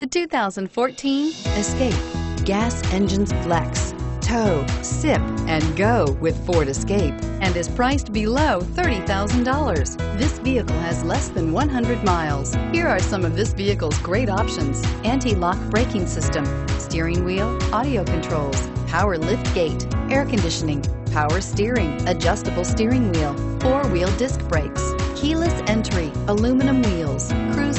The 2014 Escape. Gas engines flex, tow, sip, and go with Ford Escape, and is priced below $30,000. This vehicle has less than 100 miles. Here are some of this vehicle's great options: anti-lock braking system, steering wheel audio controls, power lift gate, air conditioning, power steering, adjustable steering wheel, four-wheel disc brakes, keyless entry, aluminum wheels, cruise